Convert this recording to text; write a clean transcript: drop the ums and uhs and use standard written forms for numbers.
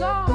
go.